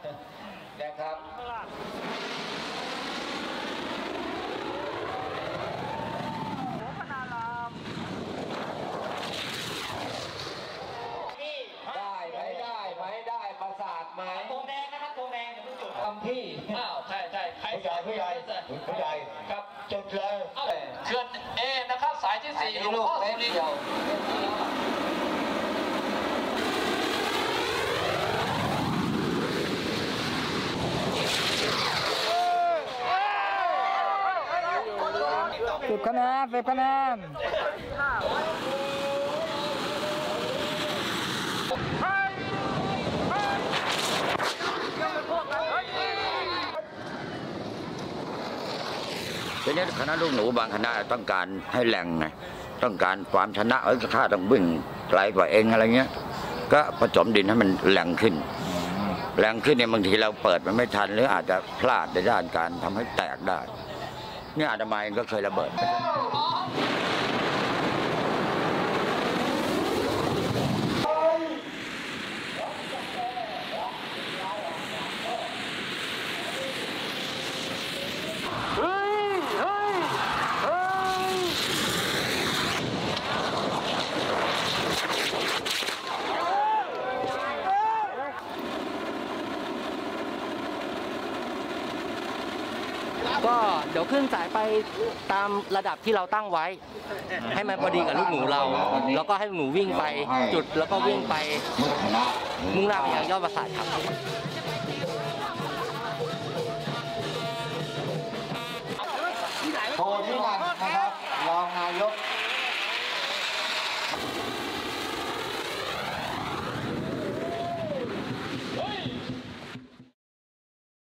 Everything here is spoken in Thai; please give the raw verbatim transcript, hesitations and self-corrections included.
นะครับโหพนารามที่ได้ไหมได้ไหมได้ประสาทไหมโกงแดงนะครับโกงแดงอย่าเพิ่งจุดทำที่อ้าวใช่ใช่ใครสายผู้ใหญ่ผู้ใหญ่ครับจุดเลยเขื่อนเอนะครับสายที่สี่หลวงพ่อสุรินทร์สิบคะแนนสิบคะแนนทีนี้คณะลูกหนูบางคณะต้องการให้แรงไงต้องการความชนะเอ้ยข้าต้องวิ่งไกลกว่าเองอะไรเงี้ยก็ผสมดินให้มันแรงขึ้นแรงขึ้นเนี่ยบางทีเราเปิดมันไม่ทันหรืออาจจะพลาดในด้านการทำให้แตกได้เนี่ยอาตมาเองก็เคยระเบิดก็เดี๋ยวขึ้นสายไปตามระดับที่เราตั้งไว้ให้มันพอดีกับลูกหนูเราแล้วก็ให้หนูวิ่งไปจุดแล้วก็วิ่งไปมุ่งหน้าไปยังยอดปราสาทครับ